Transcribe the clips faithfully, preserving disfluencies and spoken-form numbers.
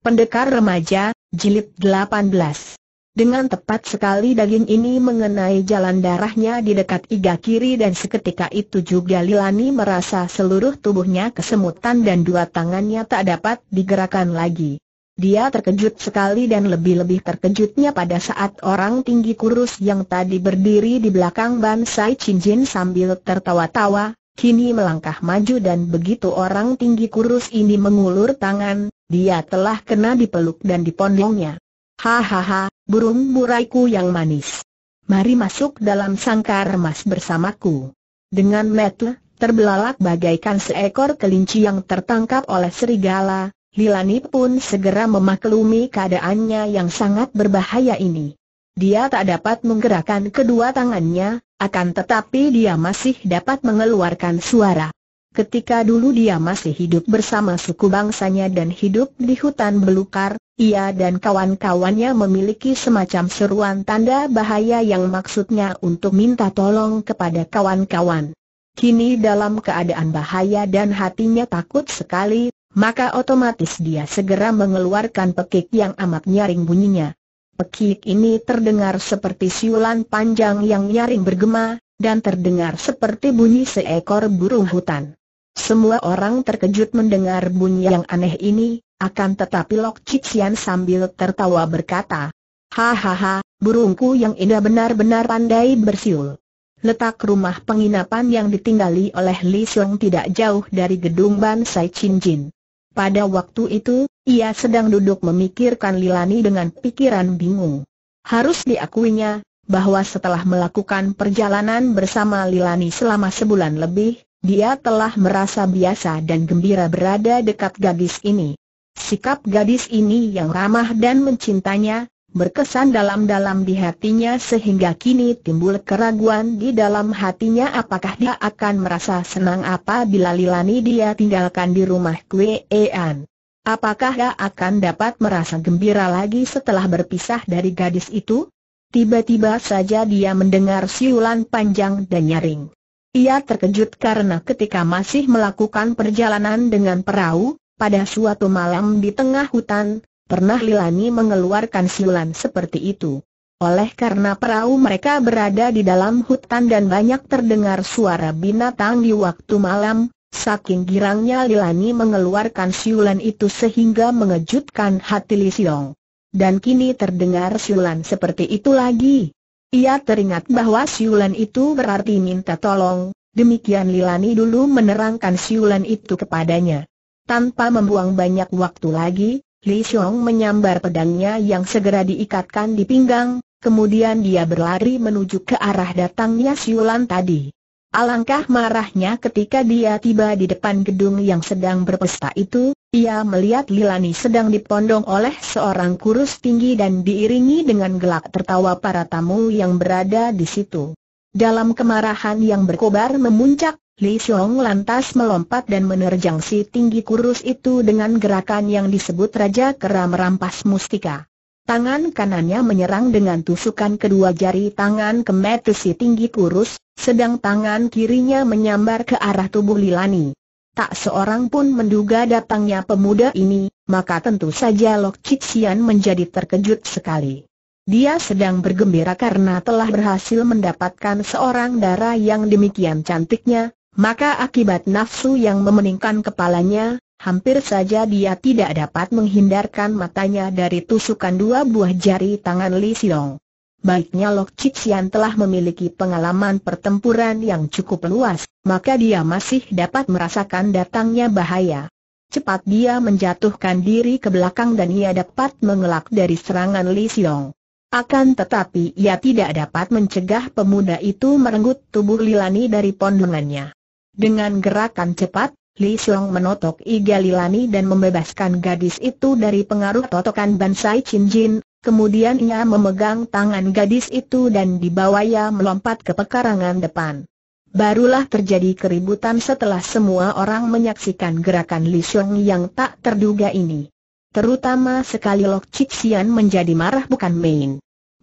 Pendekar Remaja, Jilid delapan belas. Dengan tepat sekali daging ini mengenai jalan darahnya di dekat iga kiri, dan seketika itu juga Lilani merasa seluruh tubuhnya kesemutan dan dua tangannya tak dapat digerakkan lagi. Dia terkejut sekali, dan lebih-lebih terkejutnya pada saat orang tinggi kurus yang tadi berdiri di belakang Ban Sai Chin Jin sambil tertawa-tawa, kini melangkah maju, dan begitu orang tinggi kurus ini mengulur tangan, dia telah kena dipeluk dan dipondongnya. Hahaha, burung buraiku yang manis. Mari masuk dalam sangkar emas bersamaku. Dengan mata terbelalak bagaikan seekor kelinci yang tertangkap oleh serigala, Lilani pun segera memaklumi keadaannya yang sangat berbahaya ini. Dia tak dapat menggerakkan kedua tangannya, akan tetapi dia masih dapat mengeluarkan suara. Ketika dulu dia masih hidup bersama suku bangsanya dan hidup di hutan belukar, ia dan kawan-kawannya memiliki semacam seruan tanda bahaya yang maksudnya untuk minta tolong kepada kawan-kawan. Kini dalam keadaan bahaya dan hatinya takut sekali, maka otomatis dia segera mengeluarkan pekik yang amat nyaring bunyinya. Pekik ini terdengar seperti siulan panjang yang nyaring bergema, dan terdengar seperti bunyi seekor burung hutan. Semua orang terkejut mendengar bunyi yang aneh ini, akan tetapi Lok Cixian sambil tertawa berkata, "Hahaha, burungku yang indah benar-benar pandai bersiul." Letak rumah penginapan yang ditinggali oleh Li Xiong tidak jauh dari gedung Ban Sai Chin Jin. Pada waktu itu, ia sedang duduk memikirkan Lilani dengan pikiran bingung. Harus diakuinya, bahwa setelah melakukan perjalanan bersama Lilani selama sebulan lebih, dia telah merasa biasa dan gembira berada dekat gadis ini. Sikap gadis ini yang ramah dan mencintainya, berkesan dalam-dalam di hatinya sehingga kini timbul keraguan di dalam hatinya apakah dia akan merasa senang apabila Lilani dia tinggalkan di rumah Kweean. Apakah dia akan dapat merasa gembira lagi setelah berpisah dari gadis itu? Tiba-tiba saja dia mendengar siulan panjang dan nyaring. Ia terkejut karena ketika masih melakukan perjalanan dengan perahu, pada suatu malam di tengah hutan, pernah Lilani mengeluarkan siulan seperti itu. Oleh karena perahu mereka berada di dalam hutan dan banyak terdengar suara binatang di waktu malam, saking girangnya Lilani mengeluarkan siulan itu sehingga mengejutkan hati Li Xiong. Dan kini terdengar siulan seperti itu lagi. Ia teringat bahwa siulan itu berarti minta tolong. Demikian Lilani dulu menerangkan siulan itu kepadanya. Tanpa membuang banyak waktu lagi, Li Xiong menyambar pedangnya yang segera diikatkan di pinggang. Kemudian dia berlari menuju ke arah datangnya siulan tadi. Alangkah marahnya ketika dia tiba di depan gedung yang sedang berpesta itu, ia melihat Lilani sedang dipondong oleh seorang kurus tinggi dan diiringi dengan gelak tertawa para tamu yang berada di situ. Dalam kemarahan yang berkobar memuncak, Li Xiong lantas melompat dan menerjang si tinggi kurus itu dengan gerakan yang disebut Raja Kera Merampas Mustika. Tangan kanannya menyerang dengan tusukan kedua jari tangan kemeti si tinggi kurus, sedang tangan kirinya menyambar ke arah tubuh Lilani. Tak seorang pun menduga datangnya pemuda ini, maka tentu saja Lok Cixian menjadi terkejut sekali. Dia sedang bergembira karena telah berhasil mendapatkan seorang dara yang demikian cantiknya, maka akibat nafsu yang memeningkan kepalanya, hampir saja dia tidak dapat menghindarkan matanya dari tusukan dua buah jari tangan Li Xiong. Baiknya Lok Cixian telah memiliki pengalaman pertempuran yang cukup luas, maka dia masih dapat merasakan datangnya bahaya. Cepat dia menjatuhkan diri ke belakang dan ia dapat mengelak dari serangan Li Xiong. Akan tetapi ia tidak dapat mencegah pemuda itu merenggut tubuh Lilani dari pondongannya. Dengan gerakan cepat, Li Xiong menotok iga Lilani dan membebaskan gadis itu dari pengaruh totokan Ban Sai Chin Jin. Kemudian ia memegang tangan gadis itu dan dibawanya melompat ke pekarangan depan. Barulah terjadi keributan setelah semua orang menyaksikan gerakan Li Xiong yang tak terduga ini. Terutama sekali Lok Cixian menjadi marah bukan main.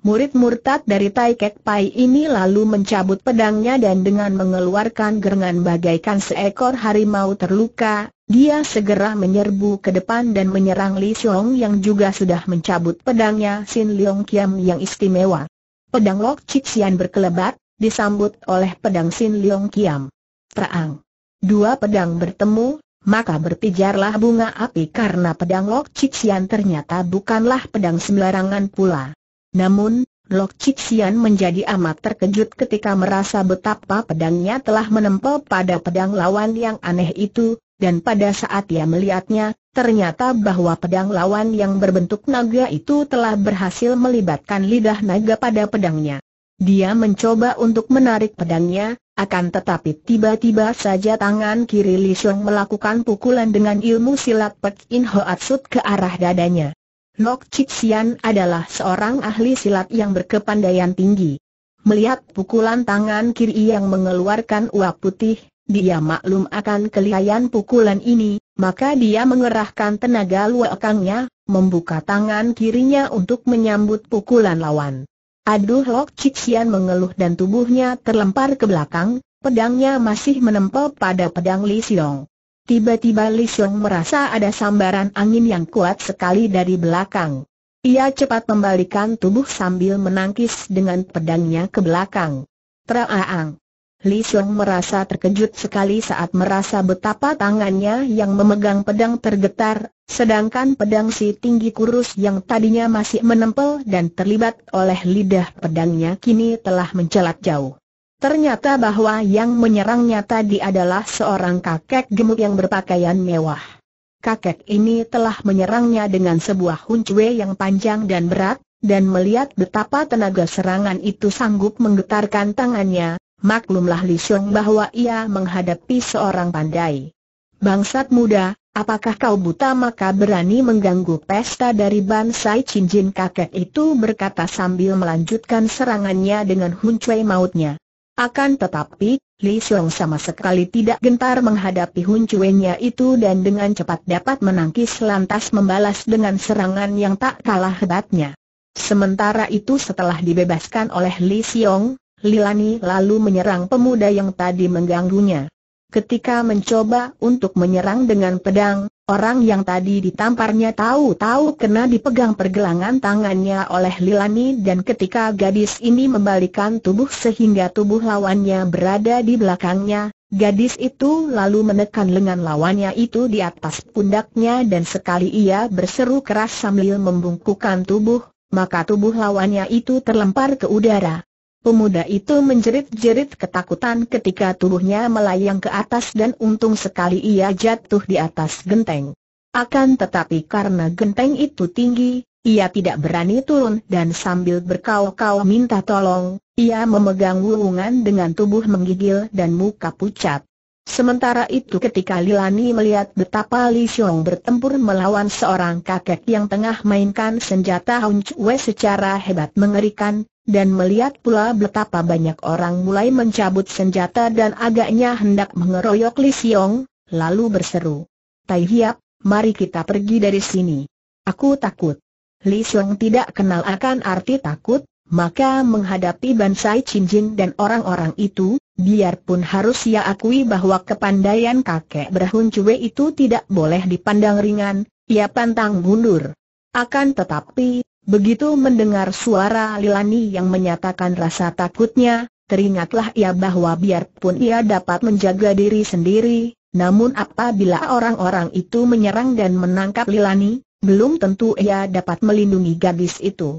Murid murtad dari Tai Kek Pai ini lalu mencabut pedangnya dan dengan mengeluarkan gerengan bagaikan seekor harimau terluka, Dia segera menyerbu ke depan dan menyerang Li Xiong yang juga sudah mencabut pedangnya Sin Leong Kiam yang istimewa. Pedang Lok Chik Sian berkelebat, disambut oleh pedang Sin Leong Kiam. Terang. Dua pedang bertemu, maka berpijarlah bunga api karena pedang Lok Chik Sian ternyata bukanlah pedang sembarangan pula. Namun, Lok Chik Sian menjadi amat terkejut ketika merasa betapa pedangnya telah menempel pada pedang lawan yang aneh itu. Dan pada saat ia melihatnya, ternyata bahwa pedang lawan yang berbentuk naga itu telah berhasil melibatkan lidah naga pada pedangnya. Dia mencoba untuk menarik pedangnya, akan tetapi tiba-tiba saja tangan kiri Li Xiong melakukan pukulan dengan ilmu silat Pek In Hoat Sut ke arah dadanya. Lok Chik Sian adalah seorang ahli silat yang berkepandaian tinggi. Melihat pukulan tangan kiri yang mengeluarkan uap putih, dia maklum akan kelihaian pukulan ini, maka dia mengerahkan tenaga luakangnya, membuka tangan kirinya untuk menyambut pukulan lawan. Aduh, Lok Chik Sian mengeluh dan tubuhnya terlempar ke belakang, pedangnya masih menempel pada pedang Li Xiong. Tiba-tiba Li Xiong merasa ada sambaran angin yang kuat sekali dari belakang. Ia cepat membalikan tubuh sambil menangkis dengan pedangnya ke belakang. Teraang. Li Xiong merasa terkejut sekali saat merasa betapa tangannya yang memegang pedang tergetar, sedangkan pedang si tinggi kurus yang tadinya masih menempel dan terlibat oleh lidah pedangnya kini telah mencelat jauh. Ternyata bahwa yang menyerangnya tadi adalah seorang kakek gemuk yang berpakaian mewah. Kakek ini telah menyerangnya dengan sebuah hunchwe yang panjang dan berat, dan melihat betapa tenaga serangan itu sanggup menggetarkan tangannya. Maklumlah Li Xiong bahwa ia menghadapi seorang pandai. Bangsat muda, apakah kau buta maka berani mengganggu pesta dari Bansai Cincin? Kakek itu berkata sambil melanjutkan serangannya dengan hunchwe mautnya. Akan tetapi, Li Xiong sama sekali tidak gentar menghadapi hunchwe-nya itu dan dengan cepat dapat menangkis lantas membalas dengan serangan yang tak kalah hebatnya. Sementara itu setelah dibebaskan oleh Li Xiong, Lilani lalu menyerang pemuda yang tadi mengganggunya. Ketika mencoba untuk menyerang dengan pedang, orang yang tadi ditamparnya tahu-tahu kena dipegang pergelangan tangannya oleh Lilani dan ketika gadis ini membalikan tubuh sehingga tubuh lawannya berada di belakangnya, gadis itu lalu menekan lengan lawannya itu di atas pundaknya dan sekali ia berseru keras sambil membungkukkan tubuh, maka tubuh lawannya itu terlempar ke udara. Pemuda itu menjerit-jerit ketakutan ketika tubuhnya melayang ke atas dan untung sekali ia jatuh di atas genteng. Akan tetapi karena genteng itu tinggi, ia tidak berani turun dan sambil berkau-kau minta tolong, ia memegang wulungan dengan tubuh menggigil dan muka pucat. Sementara itu ketika Lilani melihat betapa Li Xiong bertempur melawan seorang kakek yang tengah mainkan senjata hunchwe secara hebat mengerikan, dan melihat pula betapa banyak orang mulai mencabut senjata dan agaknya hendak mengeroyok Li Xiong, lalu berseru, "Tai Hiap, mari kita pergi dari sini. Aku takut." Li Xiong tidak kenal akan arti takut, maka menghadapi Bansai Cincin dan orang-orang itu, biarpun harus ia akui bahwa kepandaian kakek berhunchwe itu tidak boleh dipandang ringan, ia pantang mundur. Akan tetapi, begitu mendengar suara Lilani yang menyatakan rasa takutnya, teringatlah ia bahwa biarpun ia dapat menjaga diri sendiri, namun apabila orang-orang itu menyerang dan menangkap Lilani, belum tentu ia dapat melindungi gadis itu.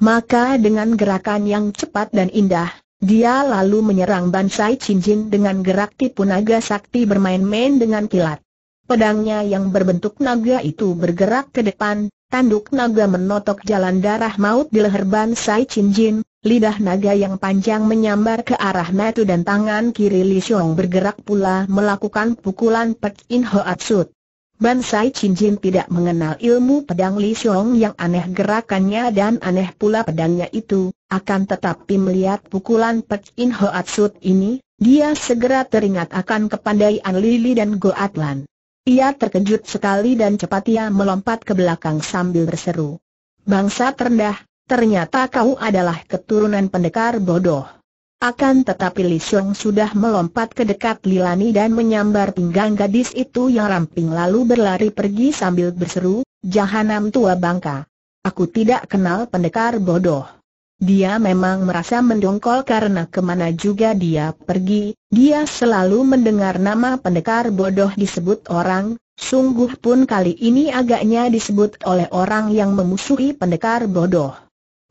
Maka dengan gerakan yang cepat dan indah, dia lalu menyerang Bansai Cincin dengan gerak tipu naga sakti bermain-main dengan kilat. Pedangnya yang berbentuk naga itu bergerak ke depan. Tanduk naga menotok jalan darah maut di leher Bansai Cincin, lidah naga yang panjang menyambar ke arah natu dan tangan kiri Li Xiong bergerak pula melakukan pukulan Pek In Hoat Sut. Bansai Cincin tidak mengenal ilmu pedang Li Xiong yang aneh gerakannya dan aneh pula pedangnya itu, akan tetapi melihat pukulan Pek In Hoat Sut ini, dia segera teringat akan kepandaian Lili dan Goatlan. Ia terkejut sekali dan cepat ia melompat ke belakang sambil berseru, "Bangsa rendah, ternyata kau adalah keturunan pendekar bodoh. Akan tetapi Li Xiong sudah melompat ke dekat Lilani dan menyambar pinggang gadis itu yang ramping lalu berlari pergi sambil berseru, "Jahanam tua bangka! Aku tidak kenal pendekar bodoh." Dia memang merasa mendongkol karena kemana juga dia pergi, dia selalu mendengar nama pendekar bodoh disebut orang, sungguh pun kali ini agaknya disebut oleh orang yang memusuhi pendekar bodoh.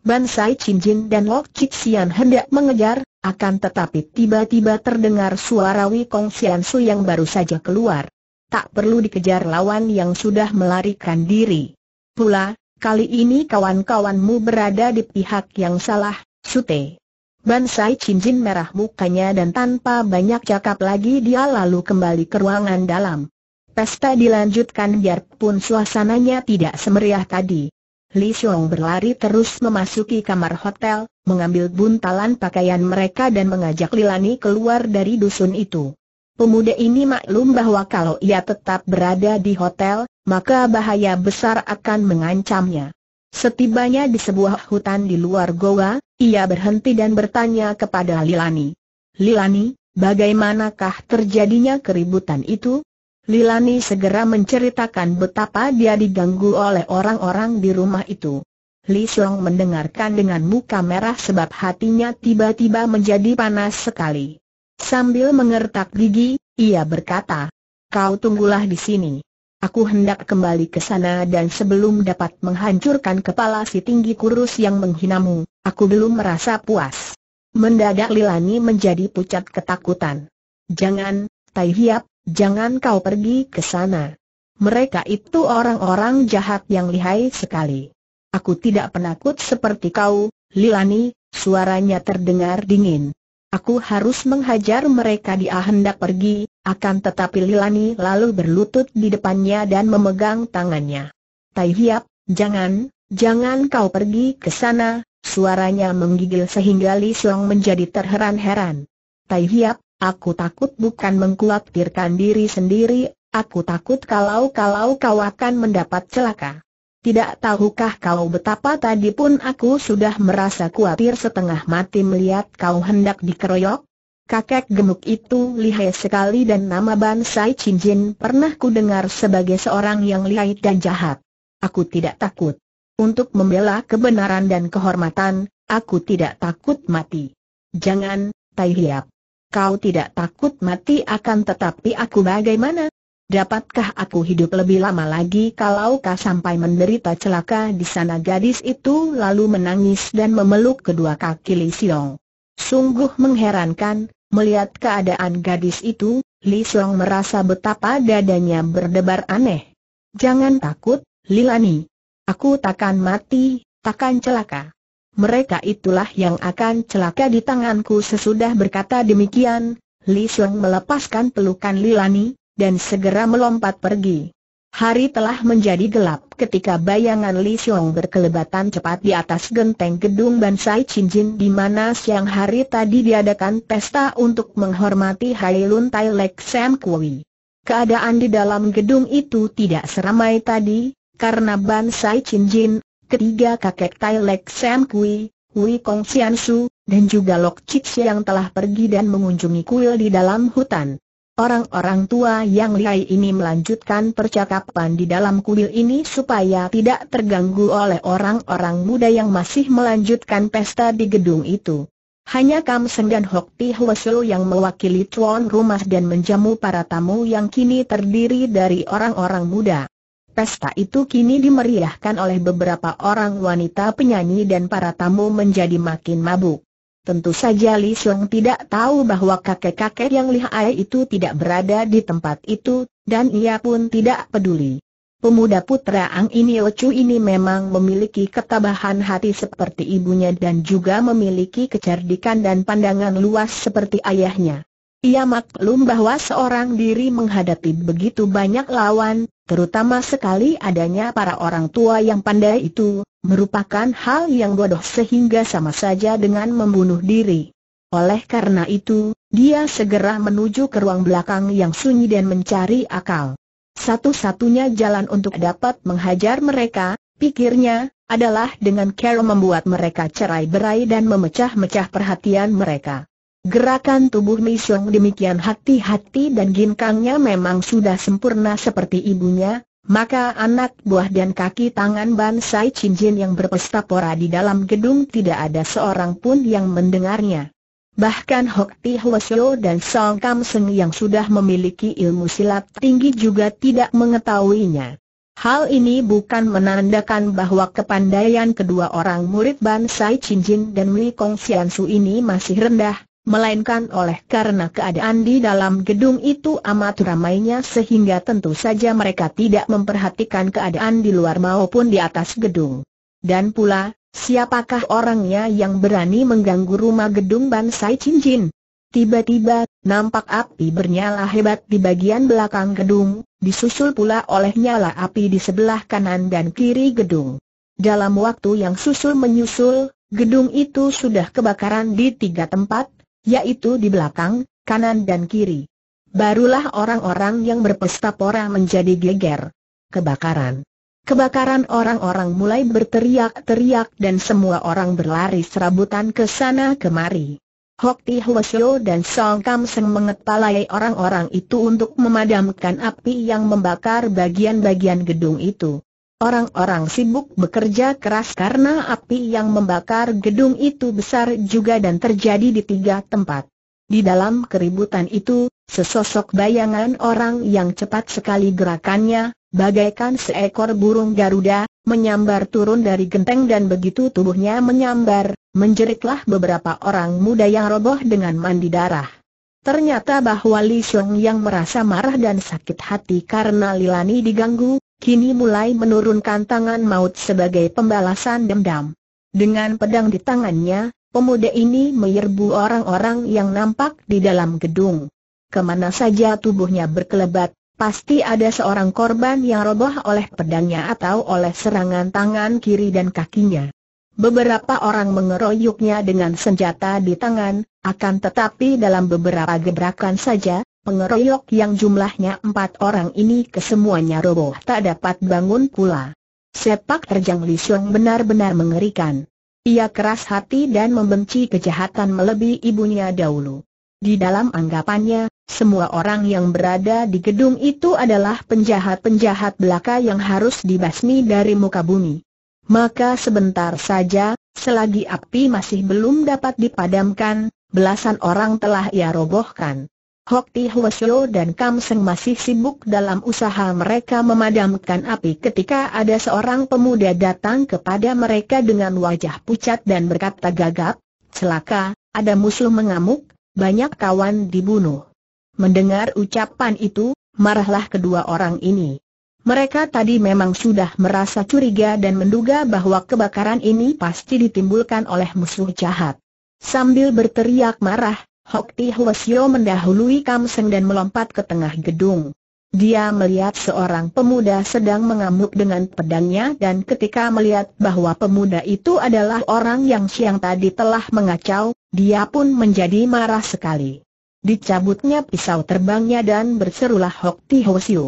Bansai Cinjin dan Lok Chit Sian hendak mengejar, akan tetapi tiba-tiba terdengar suara Wei Kong Sian Su yang baru saja keluar. Tak perlu dikejar lawan yang sudah melarikan diri. Pula, kali ini kawan-kawanmu berada di pihak yang salah, Sute. Bansai Cinjin merah mukanya dan tanpa banyak cakap lagi dia lalu kembali ke ruangan dalam. Pesta dilanjutkan biarpun suasananya tidak semeriah tadi. Li Xiong berlari terus memasuki kamar hotel, mengambil buntalan pakaian mereka dan mengajak Lilani keluar dari dusun itu. Pemuda ini maklum bahwa kalau ia tetap berada di hotel, maka bahaya besar akan mengancamnya. Setibanya di sebuah hutan di luar goa, ia berhenti dan bertanya kepada Lilani, "Lilani, bagaimanakah terjadinya keributan itu?" Lilani segera menceritakan betapa dia diganggu oleh orang-orang di rumah itu. Li Xiong mendengarkan dengan muka merah sebab hatinya tiba-tiba menjadi panas sekali. Sambil mengertak gigi, ia berkata, "Kau tunggulah di sini. Aku hendak kembali ke sana dan sebelum dapat menghancurkan kepala si tinggi kurus yang menghinamu, aku belum merasa puas." Mendadak Lilani menjadi pucat ketakutan. "Jangan, Tai Hiap. Jangan kau pergi ke sana. Mereka itu orang-orang jahat yang lihai sekali. Aku tidak penakut seperti kau, Lilani." Suaranya terdengar dingin. "Aku harus menghajar mereka." Dia hendak pergi, akan tetapi Lilani lalu berlutut di depannya dan memegang tangannya. "Tai Hiap, jangan, jangan kau pergi ke sana." Suaranya menggigil sehingga Li Xiong menjadi terheran-heran. "Tai Hiap, aku takut bukan mengkhawatirkan diri sendiri, aku takut kalau-kalau kau akan mendapat celaka. Tidak tahukah kau betapa tadi pun aku sudah merasa khawatir setengah mati melihat kau hendak dikeroyok? Kakek gemuk itu lihai sekali dan nama Bansai Cinjin pernah kudengar sebagai seorang yang lihai dan jahat. Aku tidak takut. Untuk membela kebenaran dan kehormatan, aku tidak takut mati." "Jangan, Tai Hiap. Kau tidak takut mati, akan tetapi aku bagaimana? Dapatkah aku hidup lebih lama lagi kalau kau sampai menderita celaka di sana?" Gadis itu lalu menangis dan memeluk kedua kaki Li Xiong. Sungguh mengherankan, melihat keadaan gadis itu, Li Xiong merasa betapa dadanya berdebar aneh. "Jangan takut, Lilani. Aku takkan mati, takkan celaka. Mereka itulah yang akan celaka di tanganku." Sesudah berkata demikian, Li Xiong melepaskan pelukan Lilani, dan segera melompat pergi. Hari telah menjadi gelap ketika bayangan Li Xiong berkelebatan cepat di atas genteng gedung Bansai Cinjin di mana siang hari tadi diadakan pesta untuk menghormati Hailun Tai Lek Sam Kui. Keadaan di dalam gedung itu tidak seramai tadi, karena Bansai Cinjin, ketiga kakek Tai Lek Sam Kui, Wei Kong Sian Su, dan juga Lok Chit yang telah pergi dan mengunjungi kuil di dalam hutan. Orang-orang tua yang lihai ini melanjutkan percakapan di dalam kuil ini supaya tidak terganggu oleh orang-orang muda yang masih melanjutkan pesta di gedung itu. Hanya Kam Seng dan Hok Ti Hwa Seo yang mewakili tuan rumah dan menjamu para tamu yang kini terdiri dari orang-orang muda. Pesta itu kini dimeriahkan oleh beberapa orang wanita penyanyi dan para tamu menjadi makin mabuk. Tentu saja Li Xiong tidak tahu bahwa kakek-kakek yang lihai itu tidak berada di tempat itu, dan ia pun tidak peduli. Pemuda putra Ang In Yo Chu ini memang memiliki ketabahan hati seperti ibunya dan juga memiliki kecerdikan dan pandangan luas seperti ayahnya. Ia maklum bahwa seorang diri menghadapi begitu banyak lawan, terutama sekali adanya para orang tua yang pandai itu, merupakan hal yang bodoh sehingga sama saja dengan membunuh diri. Oleh karena itu, dia segera menuju ke ruang belakang yang sunyi dan mencari akal. Satu-satunya jalan untuk dapat menghajar mereka, pikirnya, adalah dengan cara membuat mereka cerai-berai dan memecah-mecah perhatian mereka. Gerakan tubuh Li Xiong demikian hati-hati dan ginkangnya memang sudah sempurna seperti ibunya, maka anak buah dan kaki tangan Bansai Chin Jin yang berpesta pora di dalam gedung tidak ada seorang pun yang mendengarnya. Bahkan Hok Ti Hwa Syo dan Song Kam Seng yang sudah memiliki ilmu silat tinggi juga tidak mengetahuinya. Hal ini bukan menandakan bahwa kepandaian kedua orang murid Bansai Chin Jin dan Wei Kong Sian Su ini masih rendah, melainkan oleh karena keadaan di dalam gedung itu amat ramainya sehingga tentu saja mereka tidak memperhatikan keadaan di luar maupun di atas gedung. Dan pula, siapakah orangnya yang berani mengganggu rumah gedung Bansai Chin Jin? Tiba-tiba, nampak api bernyala hebat di bagian belakang gedung, disusul pula oleh nyala api di sebelah kanan dan kiri gedung. Dalam waktu yang susul menyusul, gedung itu sudah kebakaran di tiga tempat, yaitu di belakang, kanan dan kiri. Barulah orang-orang yang berpesta pora menjadi geger. Kebakaran. Kebakaran, orang-orang mulai berteriak-teriak dan semua orang berlari serabutan ke sana kemari. Hok Ti Hwa Syo dan Song Kam Seng mengepalai orang-orang itu untuk memadamkan api yang membakar bagian-bagian gedung itu. Orang-orang sibuk bekerja keras karena api yang membakar gedung itu besar juga dan terjadi di tiga tempat. Di dalam keributan itu, sesosok bayangan orang yang cepat sekali gerakannya, bagaikan seekor burung Garuda, menyambar turun dari genteng dan begitu tubuhnya menyambar, menjeritlah beberapa orang muda yang roboh dengan mandi darah. Ternyata bahwa Li Xiong yang merasa marah dan sakit hati karena Lilani diganggu, kini mulai menurunkan tangan maut sebagai pembalasan dendam. Dengan pedang di tangannya, pemuda ini menyerbu orang-orang yang nampak di dalam gedung. Kemana saja tubuhnya berkelebat, pasti ada seorang korban yang roboh oleh pedangnya atau oleh serangan tangan kiri dan kakinya. Beberapa orang mengeroyoknya dengan senjata di tangan, akan tetapi dalam beberapa gebrakan saja, pengeroyok yang jumlahnya empat orang ini kesemuanya roboh tak dapat bangun pula. Sepak terjang Li Xiong benar-benar mengerikan. Ia keras hati dan membenci kejahatan melebihi ibunya dahulu. Di dalam anggapannya, semua orang yang berada di gedung itu adalah penjahat-penjahat belaka yang harus dibasmi dari muka bumi. Maka sebentar saja, selagi api masih belum dapat dipadamkan, belasan orang telah ia robohkan. Hok Ti Hwa Syo dan Kam Seng masih sibuk dalam usaha mereka memadamkan api ketika ada seorang pemuda datang kepada mereka dengan wajah pucat dan berkata gagap, "Celaka, ada musuh mengamuk, banyak kawan dibunuh." Mendengar ucapan itu, marahlah kedua orang ini. Mereka tadi memang sudah merasa curiga dan menduga bahwa kebakaran ini pasti ditimbulkan oleh musuh jahat. Sambil berteriak marah, Hok Ti Hwa Syo mendahului Kam Seng dan melompat ke tengah gedung. Dia melihat seorang pemuda sedang mengamuk dengan pedangnya dan ketika melihat bahwa pemuda itu adalah orang yang siang tadi telah mengacau, dia pun menjadi marah sekali. Dicabutnya pisau terbangnya dan berserulah Hok Ti Hwa Syo,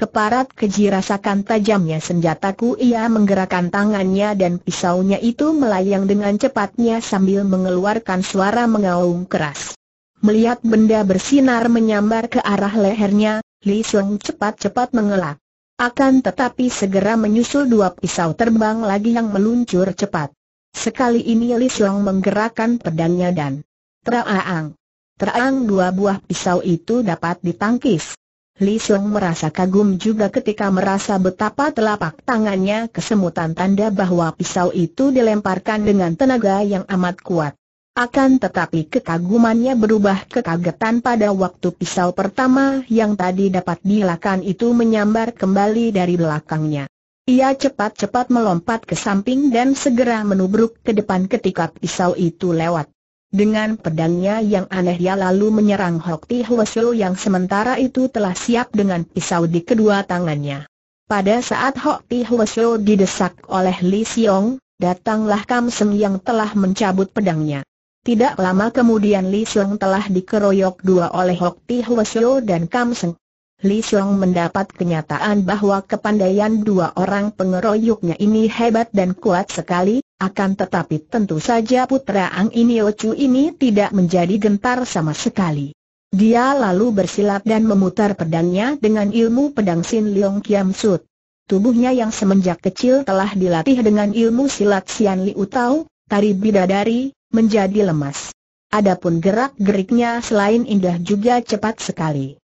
"Keparat keji, rasakan tajamnya senjataku!" Ia menggerakkan tangannya dan pisaunya itu melayang dengan cepatnya sambil mengeluarkan suara mengaum keras. Melihat benda bersinar menyambar ke arah lehernya, Li Xiong cepat-cepat mengelak. Akan tetapi segera menyusul dua pisau terbang lagi yang meluncur cepat. Sekali ini Li Xiong menggerakkan pedangnya dan teraang, teraang dua buah pisau itu dapat ditangkis. Li Xiong merasa kagum juga ketika merasa betapa telapak tangannya kesemutan tanda bahwa pisau itu dilemparkan dengan tenaga yang amat kuat. Akan tetapi kekagumannya berubah ke kagetan pada waktu pisau pertama yang tadi dapat dielakkan itu menyambar kembali dari belakangnya. Ia cepat-cepat melompat ke samping dan segera menubruk ke depan ketika pisau itu lewat. Dengan pedangnya yang aneh ia lalu menyerang Hok Ti Hwa Syo yang sementara itu telah siap dengan pisau di kedua tangannya. Pada saat Hok Ti Hwa Syo didesak oleh Li Xiong, datanglah Kam Seng yang telah mencabut pedangnya. Tidak lama kemudian Li Xiong telah dikeroyok dua oleh Hok Ti Hwa Syo dan Kam Seng. Li Xiong mendapat kenyataan bahwa kepandaian dua orang pengeroyoknya ini hebat dan kuat sekali, akan tetapi tentu saja putra Ang Inio Chu ini tidak menjadi gentar sama sekali. Dia lalu bersilat dan memutar pedangnya dengan ilmu pedang Sin Leong Kiam Sut. Tubuhnya yang semenjak kecil telah dilatih dengan ilmu silat Sian Liu Tau, tari bidadari, menjadi lemas. Adapun gerak-geriknya selain indah juga cepat sekali.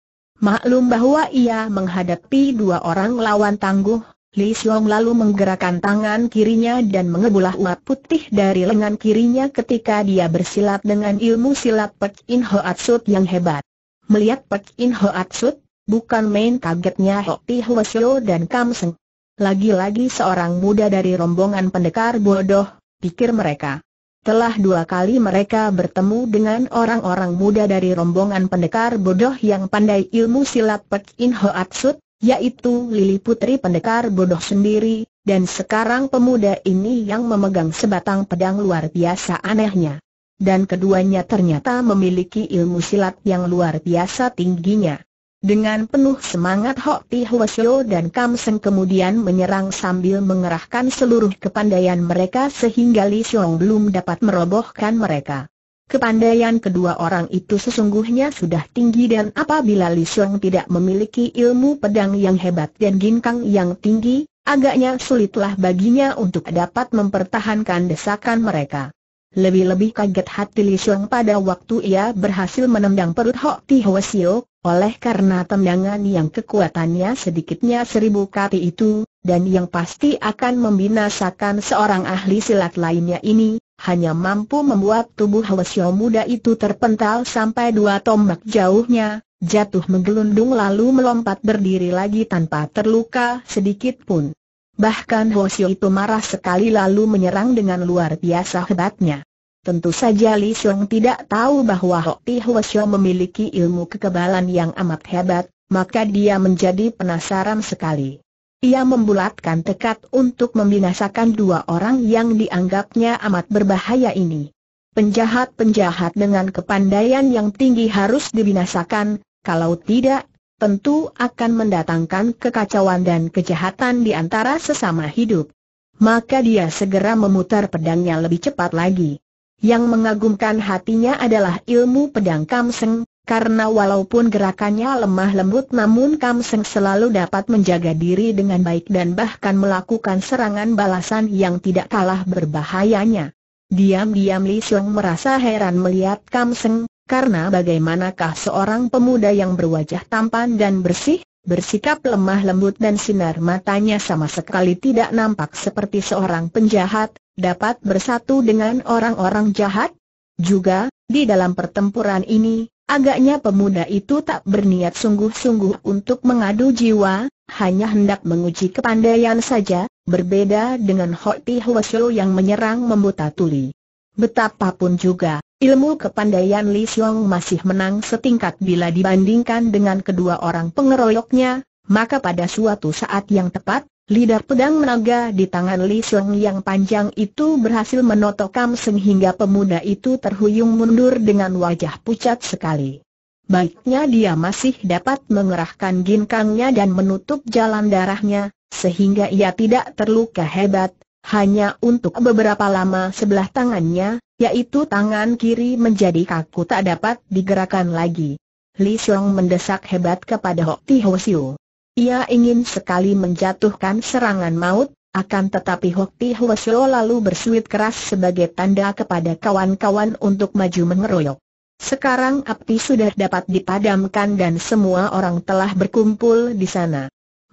Maklum bahwa ia menghadapi dua orang lawan tangguh, Li Xiong lalu menggerakkan tangan kirinya dan mengebulah uap putih dari lengan kirinya ketika dia bersilat dengan ilmu silat Pek In Hoat Sut yang hebat. Melihat Pek In Hoat Sut, bukan main kagetnya Ho Ti Hwa Sio dan Kam Seng. Lagi-lagi seorang muda dari rombongan pendekar bodoh, pikir mereka. Telah dua kali mereka bertemu dengan orang-orang muda dari rombongan pendekar bodoh yang pandai ilmu silat Pek In Hoat Sut, yaitu Lili Putri pendekar bodoh sendiri, dan sekarang pemuda ini yang memegang sebatang pedang luar biasa anehnya. Dan keduanya ternyata memiliki ilmu silat yang luar biasa tingginya. Dengan penuh semangat Ho Ti Hwa Sio dan Kam Seng kemudian menyerang sambil mengerahkan seluruh kepandaian mereka sehingga Li Xiong belum dapat merobohkan mereka. Kepandaian kedua orang itu sesungguhnya sudah tinggi dan apabila Li Xiong tidak memiliki ilmu pedang yang hebat dan ginkang yang tinggi, agaknya sulitlah baginya untuk dapat mempertahankan desakan mereka. Lebih-lebih kaget hati Li Xiong pada waktu ia berhasil menendang perut Ho Ti Hwa Sio. Oleh karena tendangan yang kekuatannya sedikitnya seribu kati itu, dan yang pasti akan membinasakan seorang ahli silat lainnya ini, hanya mampu membuat tubuh Hwa Sio muda itu terpental sampai dua tombak jauhnya, jatuh menggelundung lalu melompat berdiri lagi tanpa terluka sedikit pun. Bahkan Hwa Sio itu marah sekali lalu menyerang dengan luar biasa hebatnya. Tentu saja Li Xiong tidak tahu bahwa Ho Ti Hwa Sio memiliki ilmu kekebalan yang amat hebat, maka dia menjadi penasaran sekali. Ia membulatkan tekad untuk membinasakan dua orang yang dianggapnya amat berbahaya ini. Penjahat-penjahat dengan kepandaian yang tinggi harus dibinasakan, kalau tidak, tentu akan mendatangkan kekacauan dan kejahatan di antara sesama hidup. Maka dia segera memutar pedangnya lebih cepat lagi. Yang mengagumkan hatinya adalah ilmu pedang Kam Seng, karena walaupun gerakannya lemah lembut namun Kam Seng selalu dapat menjaga diri dengan baik dan bahkan melakukan serangan balasan yang tidak kalah berbahayanya. Diam-diam Li Xiong merasa heran melihat Kam Seng, karena bagaimanakah seorang pemuda yang berwajah tampan dan bersih, bersikap lemah lembut dan sinar matanya sama sekali tidak nampak seperti seorang penjahat, dapat bersatu dengan orang-orang jahat? Juga, di dalam pertempuran ini, agaknya pemuda itu tak berniat sungguh-sungguh untuk mengadu jiwa, hanya hendak menguji kepandaian saja, berbeda dengan Ho Ti Hwa Sio yang menyerang membuta tuli. Betapapun juga, ilmu kepandaian Li Xiong masih menang setingkat bila dibandingkan dengan kedua orang pengeroyoknya, maka pada suatu saat yang tepat, lidah pedang naga di tangan Li Xiong yang panjang itu berhasil menotok Kam Seng hingga pemuda itu terhuyung mundur dengan wajah pucat sekali. Baiknya dia masih dapat mengerahkan ginkangnya dan menutup jalan darahnya, sehingga ia tidak terluka hebat, hanya untuk beberapa lama sebelah tangannya, yaitu tangan kiri menjadi kaku tak dapat digerakkan lagi. Li Xiong mendesak hebat kepada Ho Ti Hwa Sio. Ia ingin sekali menjatuhkan serangan maut, akan tetapi Ho Ti Hwa Sio lalu bersuit keras sebagai tanda kepada kawan-kawan untuk maju mengeroyok. Sekarang api sudah dapat dipadamkan dan semua orang telah berkumpul di sana.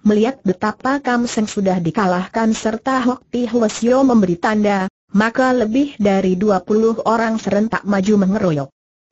Melihat betapa Kam Seng sudah dikalahkan serta Ho Ti Hwa Sio memberi tanda, maka lebih dari dua puluh orang serentak maju mengeroyok.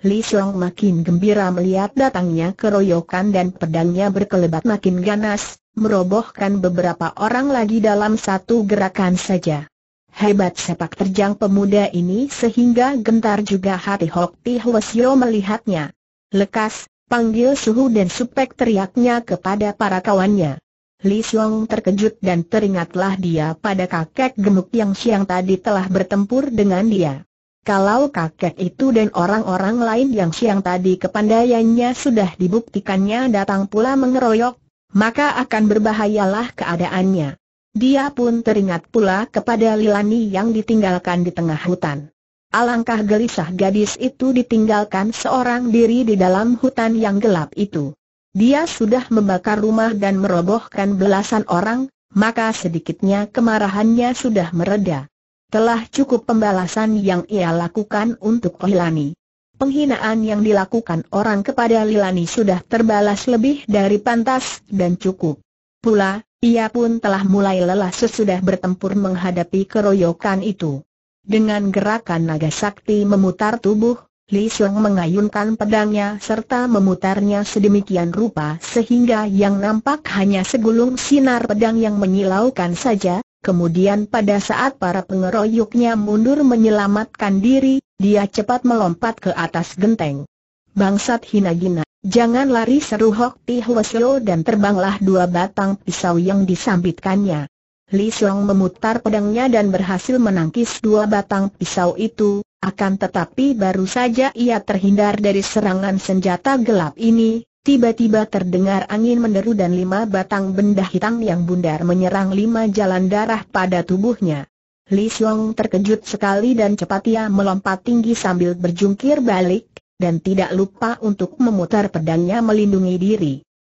Li Xiong makin gembira melihat datangnya keroyokan dan pedangnya berkelebat makin ganas, merobohkan beberapa orang lagi dalam satu gerakan saja. Hebat sepak terjang pemuda ini sehingga gentar juga hati Ho Ti Hwa Sio melihatnya. Lekas, panggil suhu dan supek teriaknya kepada para kawannya. Li Xiong terkejut dan teringatlah dia pada kakek gemuk yang siang tadi telah bertempur dengan dia. Kalau kakek itu dan orang-orang lain yang siang tadi kepandaiannya sudah dibuktikannya datang pula mengeroyok, maka akan berbahayalah keadaannya. Dia pun teringat pula kepada Lilani yang ditinggalkan di tengah hutan. Alangkah gelisah gadis itu ditinggalkan seorang diri di dalam hutan yang gelap itu. Dia sudah membakar rumah dan merobohkan belasan orang, maka sedikitnya kemarahannya sudah mereda. Telah cukup pembalasan yang ia lakukan untuk Lilani. Penghinaan yang dilakukan orang kepada Lilani sudah terbalas lebih dari pantas dan cukup. Pula, ia pun telah mulai lelah sesudah bertempur menghadapi keroyokan itu. Dengan gerakan naga sakti memutar tubuh, Li Xiong mengayunkan pedangnya serta memutarnya sedemikian rupa sehingga yang nampak hanya segulung sinar pedang yang menyilaukan saja. Kemudian pada saat para pengeroyoknya mundur menyelamatkan diri, dia cepat melompat ke atas genteng. "Bangsat hina-hina, jangan lari!" seru Hok Ti Hwasyo dan terbanglah dua batang pisau yang disambitkannya. Li Xiong memutar pedangnya dan berhasil menangkis dua batang pisau itu, akan tetapi baru saja ia terhindar dari serangan senjata gelap ini. Tiba-tiba terdengar angin menderu dan lima batang benda hitam yang bundar menyerang lima jalan darah pada tubuhnya. Li Xiong terkejut sekali dan cepat ia melompat tinggi sambil berjungkir balik, dan tidak lupa untuk memutar pedangnya melindungi diri.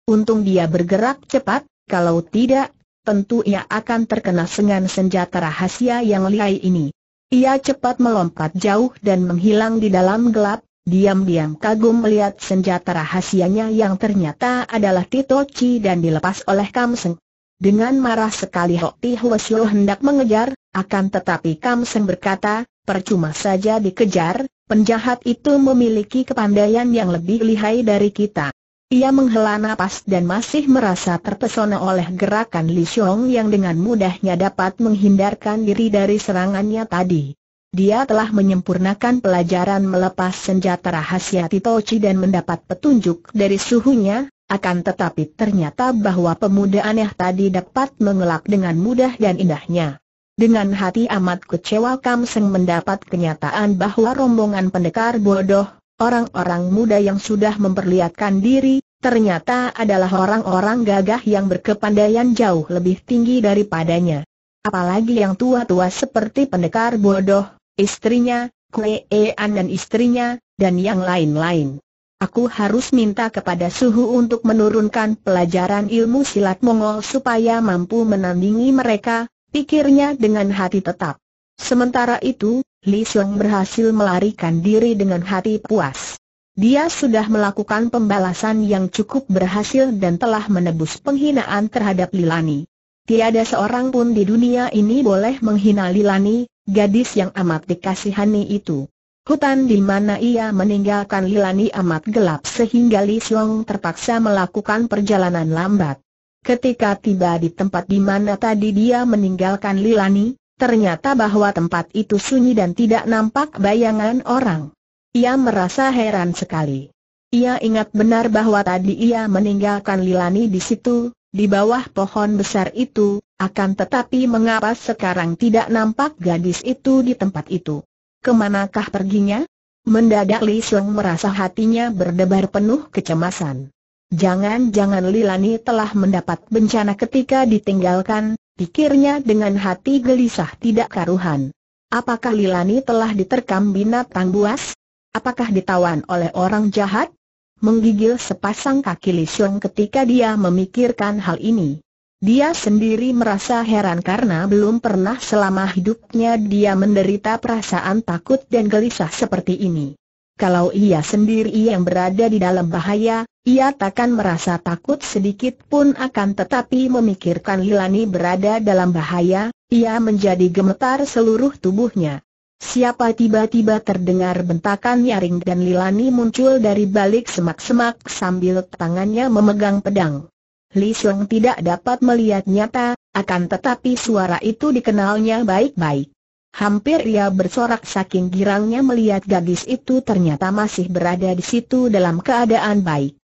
Untung dia bergerak cepat, kalau tidak, tentu ia akan terkena sengan senjata rahasia yang lihai ini. Ia cepat melompat jauh dan menghilang di dalam gelap. Diam-diam kagum melihat senjata rahasianya yang ternyata adalah Titoci dan dilepas oleh Kam Seng. Dengan marah sekali Hok Ti Hwasyo hendak mengejar, akan tetapi Kam Seng berkata, "Percuma saja dikejar, penjahat itu memiliki kepandaian yang lebih lihai dari kita." Ia menghela napas dan masih merasa terpesona oleh gerakan Li Xiong yang dengan mudahnya dapat menghindarkan diri dari serangannya tadi. Dia telah menyempurnakan pelajaran melepas senjata rahasia Titoci dan mendapat petunjuk dari suhunya, akan tetapi ternyata bahwa pemuda aneh tadi dapat mengelak dengan mudah dan indahnya. Dengan hati amat kecewa Kam Seng mendapat kenyataan bahwa rombongan pendekar bodoh, orang-orang muda yang sudah memperlihatkan diri, ternyata adalah orang-orang gagah yang berkepandaian jauh lebih tinggi daripadanya. Apalagi yang tua-tua seperti pendekar bodoh, istrinya, Kue Ean dan istrinya, dan yang lain-lain. "Aku harus minta kepada suhu untuk menurunkan pelajaran ilmu silat Mongol supaya mampu menandingi mereka," pikirnya dengan hati tetap. Sementara itu, Li Xiong berhasil melarikan diri dengan hati puas. Dia sudah melakukan pembalasan yang cukup berhasil dan telah menebus penghinaan terhadap Lilani. Tiada seorang pun di dunia ini boleh menghina Lilani, gadis yang amat dikasihani itu. Hutan di mana ia meninggalkan Lilani amat gelap sehingga Li Xiong terpaksa melakukan perjalanan lambat. Ketika tiba di tempat di mana tadi dia meninggalkan Lilani, ternyata bahwa tempat itu sunyi dan tidak nampak bayangan orang. Ia merasa heran sekali. Ia ingat benar bahwa tadi ia meninggalkan Lilani di situ, di bawah pohon besar itu, akan tetapi mengapa sekarang tidak nampak gadis itu di tempat itu? Kemanakah perginya? Mendadak Li Xiong merasa hatinya berdebar penuh kecemasan. Jangan-jangan Lilani telah mendapat bencana ketika ditinggalkan, pikirnya dengan hati gelisah tidak karuhan. Apakah Lilani telah diterkam binatang buas? Apakah ditawan oleh orang jahat? Menggigil sepasang kaki Li Xiong ketika dia memikirkan hal ini. Dia sendiri merasa heran karena belum pernah selama hidupnya dia menderita perasaan takut dan gelisah seperti ini. Kalau ia sendiri yang berada di dalam bahaya, ia takkan merasa takut sedikit pun, akan tetapi memikirkan Lilani berada dalam bahaya, ia menjadi gemetar seluruh tubuhnya. Siapa tiba-tiba terdengar bentakan nyaring dan Lilani muncul dari balik semak-semak sambil tangannya memegang pedang. Li Xiong tidak dapat melihat nyata, akan tetapi suara itu dikenalnya baik-baik. Hampir ia bersorak saking girangnya melihat gadis itu ternyata masih berada di situ dalam keadaan baik.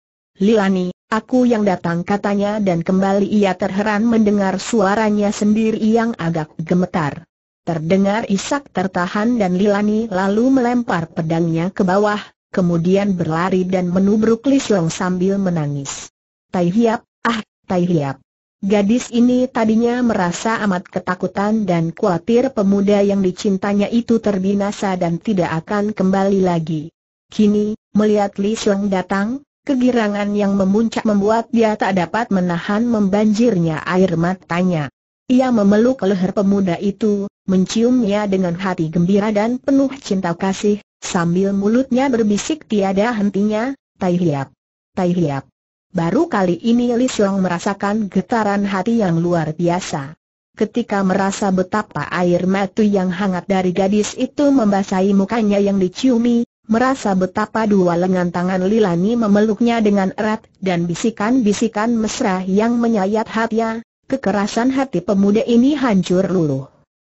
"Lilani, aku yang datang," katanya, dan kembali ia terheran mendengar suaranya sendiri yang agak gemetar. Terdengar isak tertahan dan Lilani lalu melempar pedangnya ke bawah, kemudian berlari dan menubruk Li Siong sambil menangis. Tai Hiap, ah, Tai Hiap. Gadis ini tadinya merasa amat ketakutan dan khawatir pemuda yang dicintanya itu terbinasa dan tidak akan kembali lagi. Kini, melihat Li Siong datang, kegirangan yang memuncak membuat dia tak dapat menahan membanjirnya air matanya. Ia memeluk leher pemuda itu, menciumnya dengan hati gembira dan penuh cinta kasih, sambil mulutnya berbisik tiada hentinya, Tai Hiap, Tai Hiap. Baru kali ini Li Siong merasakan getaran hati yang luar biasa. Ketika merasa betapa air mata yang hangat dari gadis itu membasahi mukanya yang diciumi, merasa betapa dua lengan tangan Lilani memeluknya dengan erat dan bisikan-bisikan mesra yang menyayat hatinya. Kekerasan hati pemuda ini hancur luluh.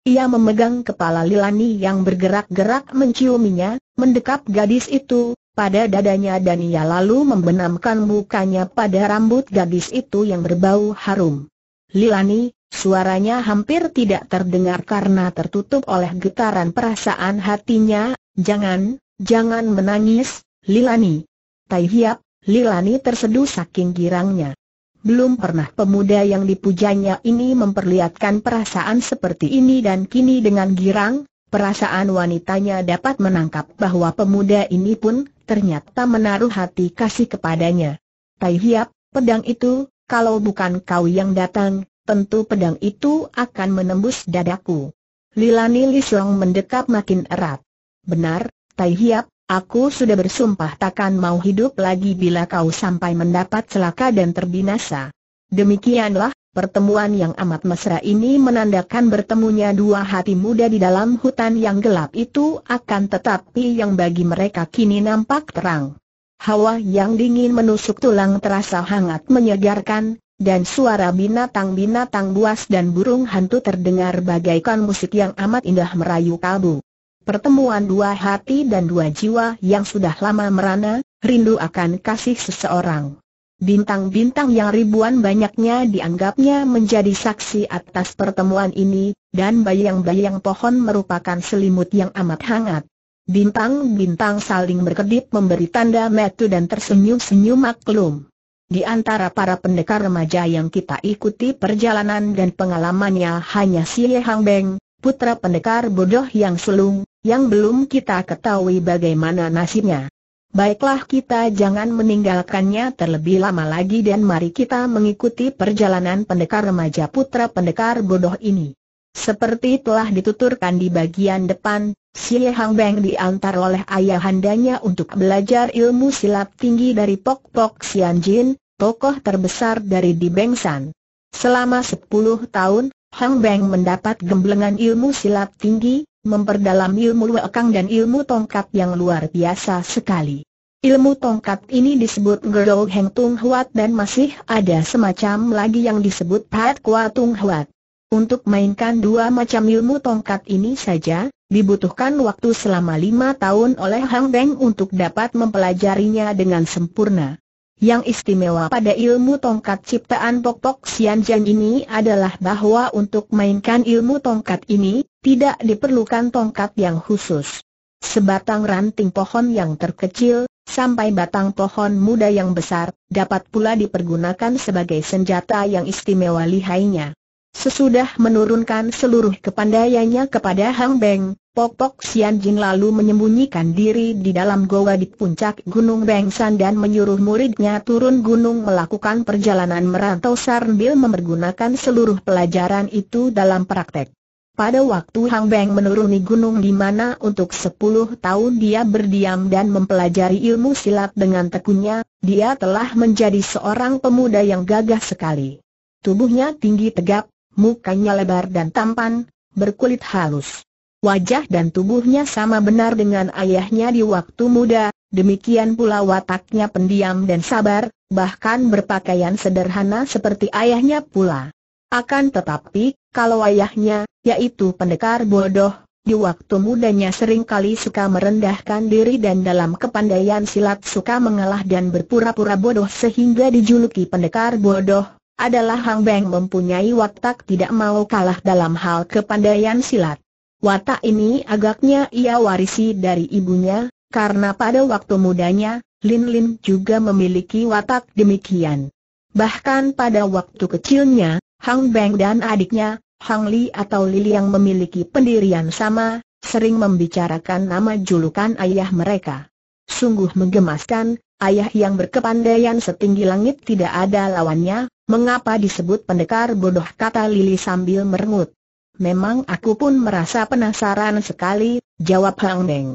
Ia memegang kepala Lilani yang bergerak-gerak menciuminya, mendekap gadis itu, pada dadanya dan ia lalu membenamkan mukanya pada rambut gadis itu yang berbau harum. Lilani, suaranya hampir tidak terdengar karena tertutup oleh getaran perasaan hatinya, jangan, jangan menangis, Lilani. Tai Hiap, Lilani terseduh saking girangnya. Belum pernah pemuda yang dipujanya ini memperlihatkan perasaan seperti ini dan kini dengan girang, perasaan wanitanya dapat menangkap bahwa pemuda ini pun ternyata menaruh hati kasih kepadanya. Tai Hiap, pedang itu, kalau bukan kau yang datang, tentu pedang itu akan menembus dadaku. Lilani Li Siong mendekap makin erat. Benar, Tai Hiap. Aku sudah bersumpah takkan mau hidup lagi bila kau sampai mendapat celaka dan terbinasa. Demikianlah, pertemuan yang amat mesra ini menandakan bertemunya dua hati muda di dalam hutan yang gelap itu akan tetapi yang bagi mereka kini nampak terang. Hawa yang dingin menusuk tulang terasa hangat menyegarkan, dan suara binatang-binatang buas dan burung hantu terdengar bagaikan musik yang amat indah merayu kalbu. Pertemuan dua hati dan dua jiwa yang sudah lama merana, rindu akan kasih seseorang. Bintang-bintang yang ribuan banyaknya dianggapnya menjadi saksi atas pertemuan ini, dan bayang-bayang pohon merupakan selimut yang amat hangat. Bintang-bintang saling berkedip memberi tanda metu dan tersenyum-senyum maklum. Di antara para pendekar remaja yang kita ikuti perjalanan dan pengalamannya hanya si Ye Hang Beng, putra pendekar bodoh yang sulung, yang belum kita ketahui bagaimana nasibnya. Baiklah kita jangan meninggalkannya terlebih lama lagi dan mari kita mengikuti perjalanan pendekar remaja putra pendekar bodoh ini. Seperti telah dituturkan di bagian depan, Si Ye Hang Beng diantar oleh ayahandanya untuk belajar ilmu silat tinggi dari Pok Pok Sian Jin, tokoh terbesar dari di Bengsan. Selama sepuluh tahun, Hang Beng mendapat gemblengan ilmu silat tinggi, memperdalam ilmu wekang dan ilmu tongkat yang luar biasa sekali. Ilmu tongkat ini disebut Gerou Heng Tung Huat dan masih ada semacam lagi yang disebut Pat Kwa Tung Huat. Untuk mainkan dua macam ilmu tongkat ini saja, dibutuhkan waktu selama lima tahun oleh Hang Beng untuk dapat mempelajarinya dengan sempurna. Yang istimewa pada ilmu tongkat ciptaan Pok Pok Sian Jin ini adalah bahwa untuk mainkan ilmu tongkat ini, tidak diperlukan tongkat yang khusus. Sebatang ranting pohon yang terkecil, sampai batang pohon muda yang besar, dapat pula dipergunakan sebagai senjata yang istimewa lihainya. Sesudah menurunkan seluruh kepandaiannya kepada Hang Beng, Pok Pok Sian Jin lalu menyembunyikan diri di dalam goa di puncak Gunung Bengsan dan menyuruh muridnya turun gunung melakukan perjalanan merantau sambil mempergunakan seluruh pelajaran itu dalam praktek. Pada waktu Hang Beng menuruni gunung di mana untuk sepuluh tahun dia berdiam dan mempelajari ilmu silat dengan tekunnya, dia telah menjadi seorang pemuda yang gagah sekali. Tubuhnya tinggi tegap, mukanya lebar dan tampan, berkulit halus. Wajah dan tubuhnya sama benar dengan ayahnya di waktu muda, demikian pula wataknya pendiam dan sabar, bahkan berpakaian sederhana seperti ayahnya pula. Akan tetapi, kalau ayahnya, yaitu pendekar bodoh, di waktu mudanya seringkali suka merendahkan diri dan dalam kepandaian silat suka mengalah dan berpura-pura bodoh sehingga dijuluki pendekar bodoh, adalah Hang Beng mempunyai watak tidak mau kalah dalam hal kepandaian silat. Watak ini agaknya ia warisi dari ibunya, karena pada waktu mudanya, Lin Lin juga memiliki watak demikian. Bahkan pada waktu kecilnya, Hang Beng dan adiknya, Hang Li atau Lili yang memiliki pendirian sama, sering membicarakan nama julukan ayah mereka. Sungguh menggemaskan, ayah yang berkepandaian setinggi langit tidak ada lawannya, mengapa disebut pendekar bodoh, kata Lili sambil merengut. Memang aku pun merasa penasaran sekali, jawab Hang Beng.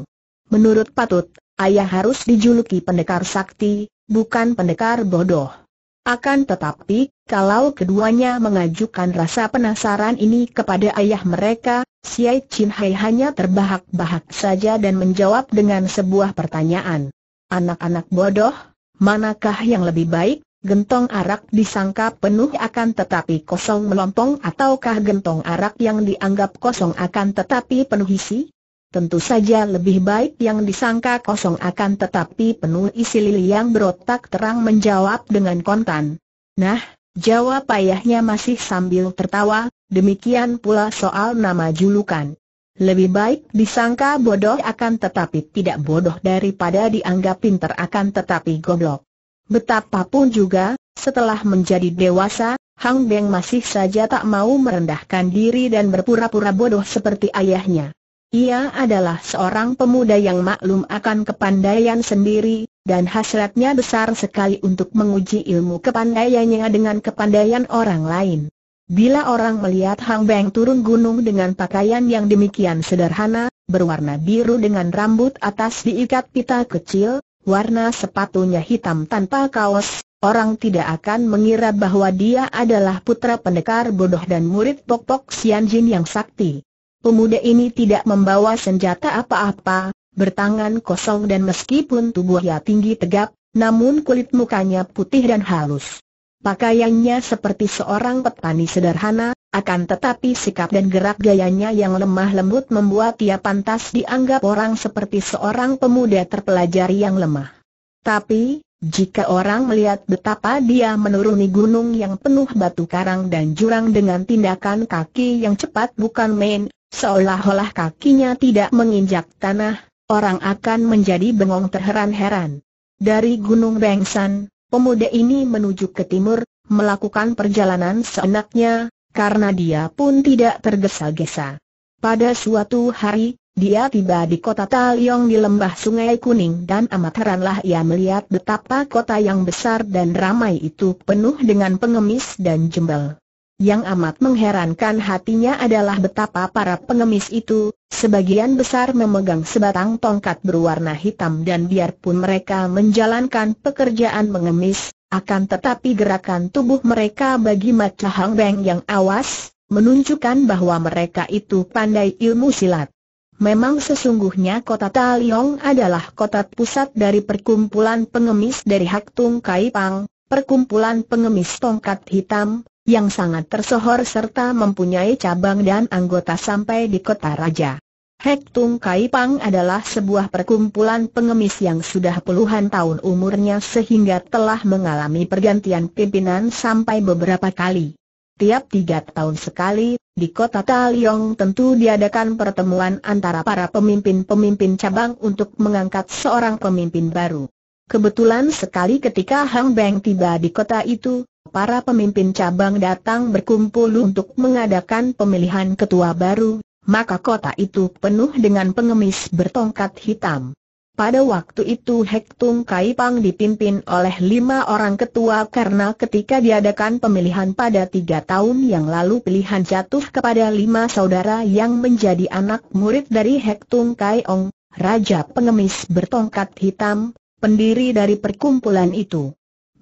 Menurut patut, ayah harus dijuluki pendekar sakti, bukan pendekar bodoh. Akan tetapi, kalau keduanya mengajukan rasa penasaran ini kepada ayah mereka, Siai Chin Hai hanya terbahak-bahak saja dan menjawab dengan sebuah pertanyaan. Anak-anak bodoh, manakah yang lebih baik? Gentong arak disangka penuh akan tetapi kosong melompong, ataukah gentong arak yang dianggap kosong akan tetapi penuh isi? Tentu saja lebih baik yang disangka kosong akan tetapi penuh isi, Lili yang berotak terang menjawab dengan kontan. Nah, jawab ayahnya masih sambil tertawa, demikian pula soal nama julukan. Lebih baik disangka bodoh akan tetapi tidak bodoh daripada dianggap pintar akan tetapi goblok. Betapapun juga, setelah menjadi dewasa, Hang Beng masih saja tak mau merendahkan diri dan berpura-pura bodoh seperti ayahnya. Ia adalah seorang pemuda yang maklum akan kepandaian sendiri, dan hasratnya besar sekali untuk menguji ilmu kepandaiannya dengan kepandaian orang lain. Bila orang melihat Hang Beng turun gunung dengan pakaian yang demikian sederhana, berwarna biru dengan rambut atas diikat pita kecil, warna sepatunya hitam tanpa kaos, orang tidak akan mengira bahwa dia adalah putra pendekar bodoh dan murid Pok-Pok Sian Jin yang sakti. Pemuda ini tidak membawa senjata apa-apa, bertangan kosong dan meskipun tubuhnya tinggi tegap, namun kulit mukanya putih dan halus. Pakaiannya seperti seorang petani sederhana, akan tetapi sikap dan gerak gayanya yang lemah lembut membuat ia pantas dianggap orang seperti seorang pemuda terpelajari yang lemah. Tapi, jika orang melihat betapa dia menuruni gunung yang penuh batu karang dan jurang dengan tindakan kaki yang cepat bukan main, seolah-olah kakinya tidak menginjak tanah, orang akan menjadi bengong terheran-heran. Dari Gunung Bengsan, pemuda ini menuju ke timur, melakukan perjalanan seenaknya, karena dia pun tidak tergesa-gesa. Pada suatu hari, dia tiba di kota Taliong di lembah Sungai Kuning dan amat heranlah ia melihat betapa kota yang besar dan ramai itu penuh dengan pengemis dan jembel. Yang amat mengherankan hatinya adalah betapa para pengemis itu, sebagian besar memegang sebatang tongkat berwarna hitam dan biarpun mereka menjalankan pekerjaan mengemis, akan tetapi gerakan tubuh mereka bagi mata Hang Beng yang awas, menunjukkan bahwa mereka itu pandai ilmu silat. Memang sesungguhnya kota Taliong adalah kota pusat dari perkumpulan pengemis dari Hak Tung Kai Pang, perkumpulan pengemis tongkat hitam, yang sangat tersohor serta mempunyai cabang dan anggota sampai di kota raja. Hak Tung Kai Pang adalah sebuah perkumpulan pengemis yang sudah puluhan tahun umurnya sehingga telah mengalami pergantian pimpinan sampai beberapa kali. Tiap tiga tahun sekali, di kota Taliong tentu diadakan pertemuan antara para pemimpin-pemimpin cabang untuk mengangkat seorang pemimpin baru. Kebetulan sekali ketika Hang Beng tiba di kota itu, para pemimpin cabang datang berkumpul untuk mengadakan pemilihan ketua baru, maka kota itu penuh dengan pengemis bertongkat hitam. Pada waktu itu Hak Tung Kai Pang dipimpin oleh lima orang ketua karena ketika diadakan pemilihan pada tiga tahun yang lalu pilihan jatuh kepada lima saudara yang menjadi anak murid dari Hak Tung Kai Ong, raja pengemis bertongkat hitam, pendiri dari perkumpulan itu.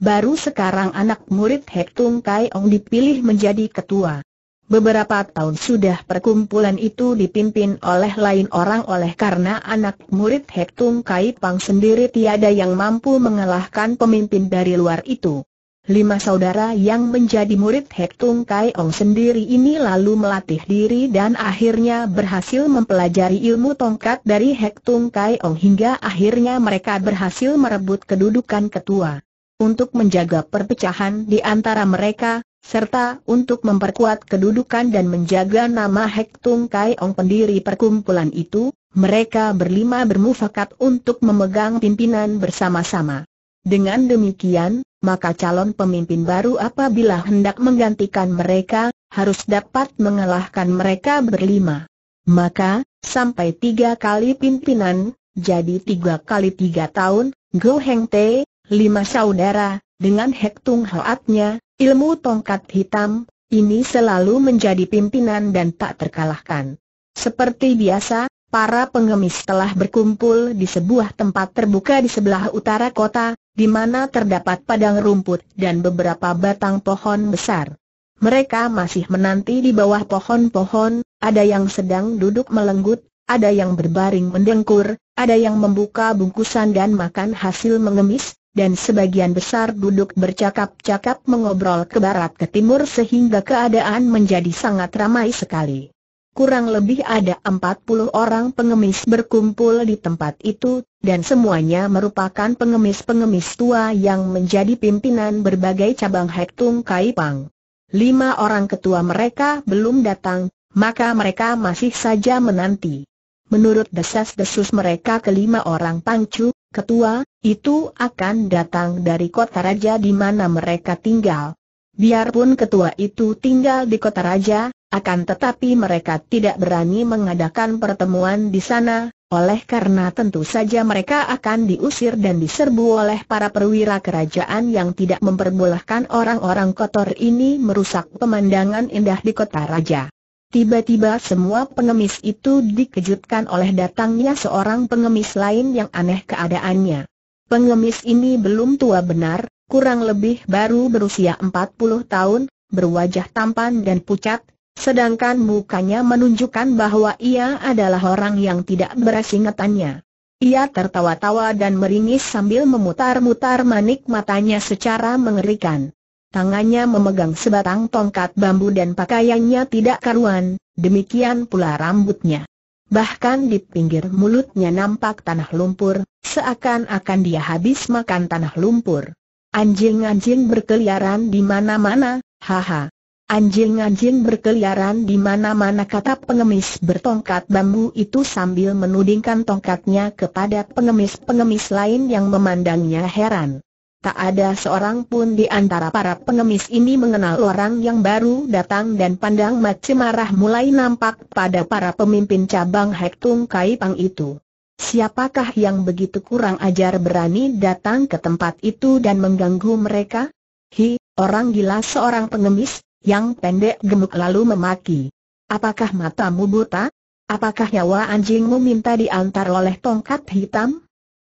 Baru sekarang anak murid Hak Tung Kai Ong dipilih menjadi ketua. Beberapa tahun sudah perkumpulan itu dipimpin oleh lain orang oleh karena anak murid Hak Tung Kai Pang sendiri tiada yang mampu mengalahkan pemimpin dari luar itu. Lima saudara yang menjadi murid Hak Tung Kai Ong sendiri ini lalu melatih diri dan akhirnya berhasil mempelajari ilmu tongkat dari Hak Tung Kai Ong hingga akhirnya mereka berhasil merebut kedudukan ketua. Untuk menjaga perpecahan di antara mereka, serta untuk memperkuat kedudukan dan menjaga nama Hek Tung Kai Ong pendiri perkumpulan itu, mereka berlima bermufakat untuk memegang pimpinan bersama-sama. Dengan demikian, maka calon pemimpin baru apabila hendak menggantikan mereka, harus dapat mengalahkan mereka berlima. Maka, sampai tiga kali pimpinan, jadi tiga kali tiga tahun, Go Heng Te, lima saudara, dengan Hek Tung Hoatnya, ilmu tongkat hitam, ini selalu menjadi pimpinan dan tak terkalahkan. Seperti biasa, para pengemis telah berkumpul di sebuah tempat terbuka di sebelah utara kota, di mana terdapat padang rumput dan beberapa batang pohon besar. Mereka masih menanti di bawah pohon-pohon, ada yang sedang duduk melenggut, ada yang berbaring mendengkur, ada yang membuka bungkusan dan makan hasil mengemis, dan sebagian besar duduk bercakap-cakap mengobrol ke barat ke timur sehingga keadaan menjadi sangat ramai sekali. Kurang lebih ada empat puluh orang pengemis berkumpul di tempat itu, dan semuanya merupakan pengemis-pengemis tua yang menjadi pimpinan berbagai cabang Hek Tung Kai Pang. Lima orang ketua mereka belum datang, maka mereka masih saja menanti. Menurut desas-desus mereka kelima orang Pangcu, ketua, itu akan datang dari kota raja di mana mereka tinggal. Biarpun ketua itu tinggal di kota raja, akan tetapi mereka tidak berani mengadakan pertemuan di sana, oleh karena tentu saja mereka akan diusir dan diserbu oleh para perwira kerajaan yang tidak memperbolehkan orang-orang kotor ini merusak pemandangan indah di kota raja. Tiba-tiba semua pengemis itu dikejutkan oleh datangnya seorang pengemis lain yang aneh keadaannya. Pengemis ini belum tua benar, kurang lebih baru berusia empat puluh tahun, berwajah tampan dan pucat, sedangkan mukanya menunjukkan bahwa ia adalah orang yang tidak berasingatannya. Ia tertawa-tawa dan meringis sambil memutar-mutar manik matanya secara mengerikan. Tangannya memegang sebatang tongkat bambu dan pakaiannya tidak karuan, demikian pula rambutnya. Bahkan di pinggir mulutnya nampak tanah lumpur, seakan-akan dia habis makan tanah lumpur. Anjing-anjing berkeliaran di mana-mana, haha. Anjing-anjing berkeliaran di mana-mana, kata pengemis bertongkat bambu itu sambil menudingkan tongkatnya kepada pengemis-pengemis lain yang memandangnya heran. Tak ada seorang pun di antara para pengemis ini mengenal orang yang baru datang dan pandang mata marah mulai nampak pada para pemimpin cabang Hek Tung Kai Pang itu. Siapakah yang begitu kurang ajar berani datang ke tempat itu dan mengganggu mereka? Hi, orang gila, seorang pengemis yang pendek gemuk lalu memaki. Apakah matamu buta? Apakah nyawa anjingmu minta diantar oleh tongkat hitam?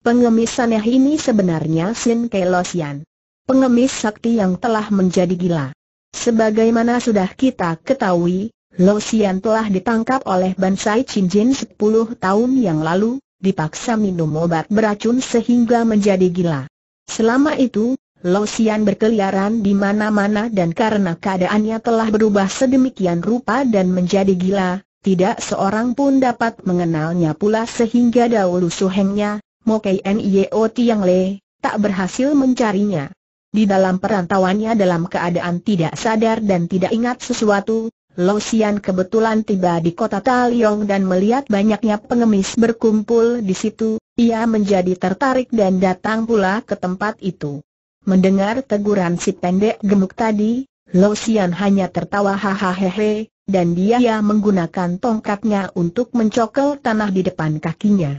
Pengemis aneh ini sebenarnya Sin Kelosian, pengemis sakti yang telah menjadi gila. Sebagaimana sudah kita ketahui, Losian telah ditangkap oleh Bansai Cincin sepuluh tahun yang lalu, dipaksa minum obat beracun sehingga menjadi gila. Selama itu, Losian berkeliaran di mana-mana dan karena keadaannya telah berubah sedemikian rupa dan menjadi gila, tidak seorang pun dapat mengenalnya pula sehingga dahulu suhengnya, Mokei Nio Tiang Le, tak berhasil mencarinya. Di dalam perantauannya dalam keadaan tidak sadar dan tidak ingat sesuatu, Losian kebetulan tiba di kota Taliong dan melihat banyaknya pengemis berkumpul di situ, ia menjadi tertarik dan datang pula ke tempat itu. Mendengar teguran si pendek gemuk tadi, Losian hanya tertawa hahaha, dan dia menggunakan tongkatnya untuk mencokel tanah di depan kakinya.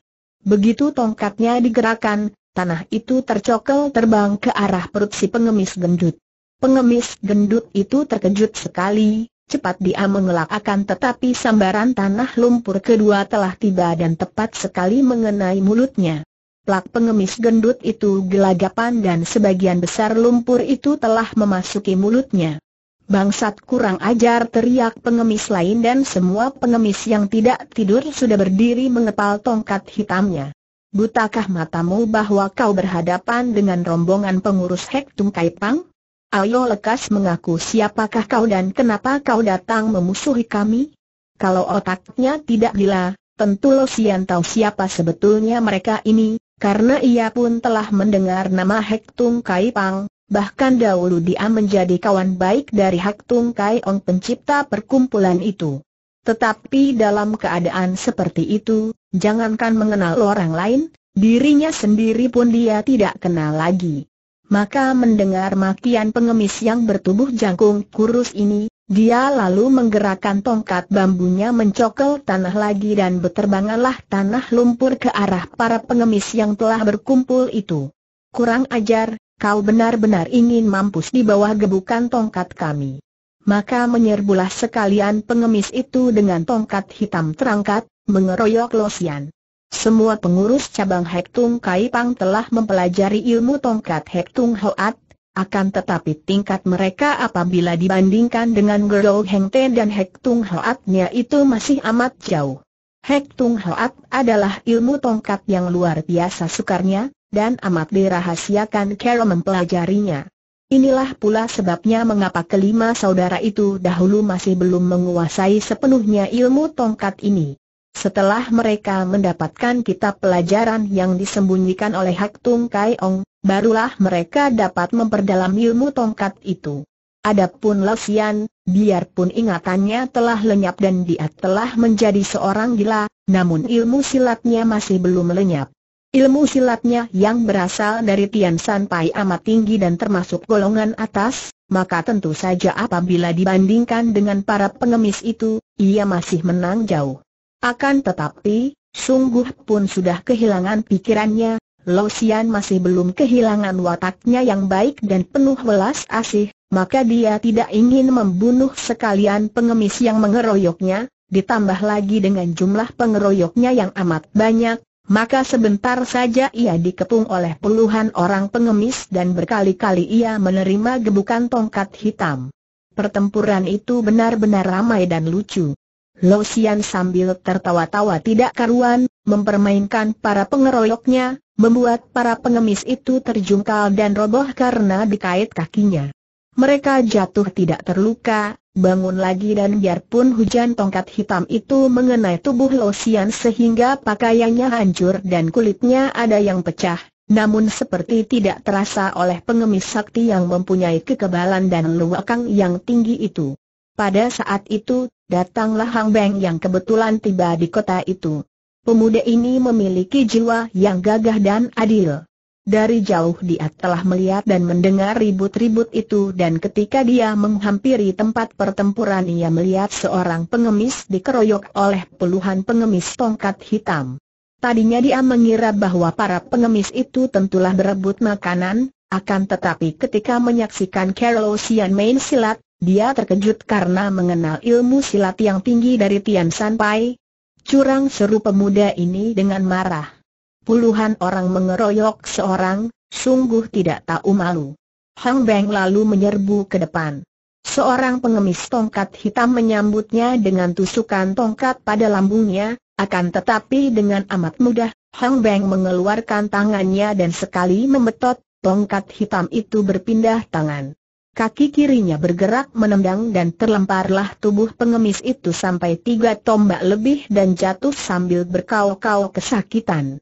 Begitu tongkatnya digerakkan, tanah itu tercokel terbang ke arah perut si pengemis gendut. Pengemis gendut itu terkejut sekali, cepat dia mengelak akan tetapi sambaran tanah lumpur kedua telah tiba dan tepat sekali mengenai mulutnya. Plak pengemis gendut itu gelagapan dan sebagian besar lumpur itu telah memasuki mulutnya. Bangsat kurang ajar, teriak pengemis lain dan semua pengemis yang tidak tidur sudah berdiri mengepal tongkat hitamnya. Butakah matamu bahwa kau berhadapan dengan rombongan pengurus Hek Tung Kai Pang? Ayo lekas mengaku siapakah kau dan kenapa kau datang memusuhi kami? Kalau otaknya tidak gila, tentu Losian tahu siapa sebetulnya mereka ini, karena ia pun telah mendengar nama Hek Tung Kai Pang. Bahkan dahulu dia menjadi kawan baik dari Hak Tung Kai Ong, pencipta perkumpulan itu. Tetapi dalam keadaan seperti itu, jangankan mengenal orang lain, dirinya sendiri pun dia tidak kenal lagi. Maka mendengar makian pengemis yang bertubuh jangkung kurus ini, dia lalu menggerakkan tongkat bambunya mencokel tanah lagi dan berterbanganlah tanah lumpur ke arah para pengemis yang telah berkumpul itu. Kurang ajar, kau benar-benar ingin mampus di bawah gebukan tongkat kami. Maka menyerbulah sekalian pengemis itu dengan tongkat hitam terangkat, mengeroyok Lo Sian. Semua pengurus cabang Hek Tung Kai Pang telah mempelajari ilmu tongkat Hek Tung Hoat. Akan tetapi tingkat mereka apabila dibandingkan dengan Gerou Heng Te dan Hek Tung Hoatnya itu masih amat jauh. Hek Tung Hoat adalah ilmu tongkat yang luar biasa sukarnya, dan amat dirahasiakan cara mempelajarinya. Inilah pula sebabnya mengapa kelima saudara itu dahulu masih belum menguasai sepenuhnya ilmu tongkat ini. Setelah mereka mendapatkan kitab pelajaran yang disembunyikan oleh Hak Tung Kai Ong, barulah mereka dapat memperdalam ilmu tongkat itu. Adapun Lo Sian, biarpun ingatannya telah lenyap dan dia telah menjadi seorang gila, namun ilmu silatnya masih belum lenyap. Ilmu silatnya yang berasal dari Tian San Pai amat tinggi dan termasuk golongan atas, maka tentu saja apabila dibandingkan dengan para pengemis itu, ia masih menang jauh. Akan tetapi, sungguh pun sudah kehilangan pikirannya, Lo Sian masih belum kehilangan wataknya yang baik dan penuh welas asih, maka dia tidak ingin membunuh sekalian pengemis yang mengeroyoknya, ditambah lagi dengan jumlah pengeroyoknya yang amat banyak, maka sebentar saja ia dikepung oleh puluhan orang pengemis dan berkali-kali ia menerima gebukan tongkat hitam. Pertempuran itu benar-benar ramai dan lucu. Lo Sian sambil tertawa-tawa tidak karuan, mempermainkan para pengeroyoknya, membuat para pengemis itu terjungkal dan roboh karena dikait kakinya. Mereka jatuh tidak terluka, bangun lagi dan biarpun hujan tongkat hitam itu mengenai tubuh Lo Sian sehingga pakaiannya hancur dan kulitnya ada yang pecah, namun seperti tidak terasa oleh pengemis sakti yang mempunyai kekebalan dan luakang yang tinggi itu. Pada saat itu, datanglah Hang Beng yang kebetulan tiba di kota itu. Pemuda ini memiliki jiwa yang gagah dan adil. Dari jauh dia telah melihat dan mendengar ribut-ribut itu dan ketika dia menghampiri tempat pertempuran ia melihat seorang pengemis dikeroyok oleh puluhan pengemis tongkat hitam. Tadinya dia mengira bahwa para pengemis itu tentulah berebut makanan, akan tetapi ketika menyaksikan Lo Sian main silat, dia terkejut karena mengenal ilmu silat yang tinggi dari Tian San Pai. Curang, seru pemuda ini dengan marah. Puluhan orang mengeroyok seorang, sungguh tidak tahu malu. Hang Beng lalu menyerbu ke depan. Seorang pengemis tongkat hitam menyambutnya dengan tusukan tongkat pada lambungnya, akan tetapi dengan amat mudah, Hang Beng mengeluarkan tangannya dan sekali membetot, tongkat hitam itu berpindah tangan. Kaki kirinya bergerak menendang dan terlemparlah tubuh pengemis itu sampai tiga tombak lebih dan jatuh sambil berkaok-kaok kesakitan.